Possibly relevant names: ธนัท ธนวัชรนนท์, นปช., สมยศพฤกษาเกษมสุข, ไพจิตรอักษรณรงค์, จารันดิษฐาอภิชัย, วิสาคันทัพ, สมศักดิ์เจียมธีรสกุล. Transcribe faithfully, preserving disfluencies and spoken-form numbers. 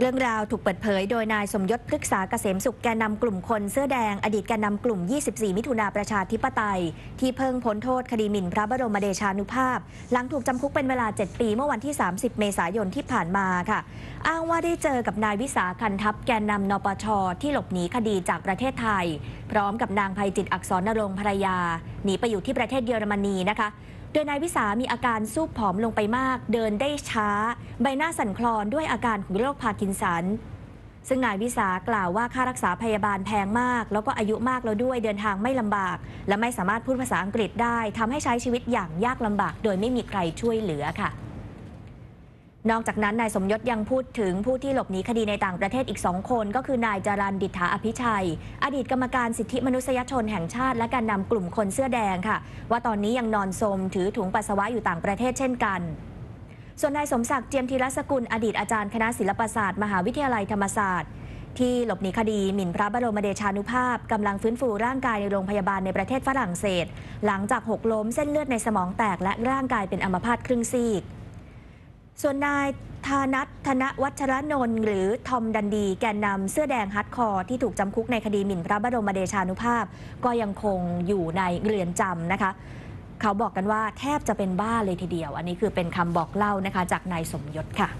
เรื่องราวถูกเปิดเผยโดยนายสมยศพฤกษาเกษมสุขแกนนำกลุ่มคนเสื้อแดงอดีตแกนนำกลุ่มยี่สิบสี่มิถุนาประชาธิปไตยที่เพิ่งพ้นโทษคดีหมิ่นพระบรมเดชานุภาพหลังถูกจำคุกเป็นเวลาเจ็ดปีเมื่อวันที่สามสิบเมษายนที่ผ่านมาค่ะอ้างว่าได้เจอกับนายวิสาคันทัพแกนนำนปช.ที่หลบหนีคดีจากประเทศไทยพร้อมกับนางไพจิตรอักษรณรงค์ภรรยาหนีไปอยู่ที่ประเทศเยอรมนีนะคะโดยนายวิสามีอาการซูบผอมลงไปมากเดินได้ช้าใบหน้าสั่นคลอนด้วยอาการของโรคพาร์กินสันซึ่งนายวิสากล่าวว่าค่ารักษาพยาบาลแพงมากแล้วก็อายุมากแล้วด้วยเดินทางไม่ลำบากและไม่สามารถพูดภาษาอังกฤษได้ทำให้ใช้ชีวิตอย่างยากลำบากโดยไม่มีใครช่วยเหลือค่ะนอกจากนั้นนายสมยศยังพูดถึงผู้ที่หลบหนีคดีในต่างประเทศอีกสองคนก็คือนายจารันดิษฐาอภิชัยอดีตกรรมการสิทธิมนุษยชนแห่งชาติและการนำกลุ่มคนเสื้อแดงค่ะว่าตอนนี้ยังนอนซมถือถุงปัสสาวะอยู่ต่างประเทศเช่นกันส่วนนายสมศักดิ์เจียมธีรสกุลอดีตอาจารย์คณะศิลปศาสตร์มหาวิทยาลัยธรรมศาสตร์ที่หลบหนีคดีหมิ่นพระบรมเดชานุภาพกำลังฟื้นฟูร่างกายในโรงพยาบาลในประเทศฝรั่งเศสหลังจากหกล้มเส้นเลือดในสมองแตกและร่างกายเป็นอัมพาตครึ่งซีกส่วนนายธนัท ธนวัชรนนท์หรือทอมดันดีแกนนำเสื้อแดงฮัดคอร์ที่ถูกจำคุกในคดีหมิ่นพระบรมเดชานุภาพก็ยังคงอยู่ในเรือนจำนะคะเขาบอกกันว่าแทบจะเป็นบ้าเลยทีเดียวอันนี้คือเป็นคำบอกเล่านะคะจากนายสมยศค่ะ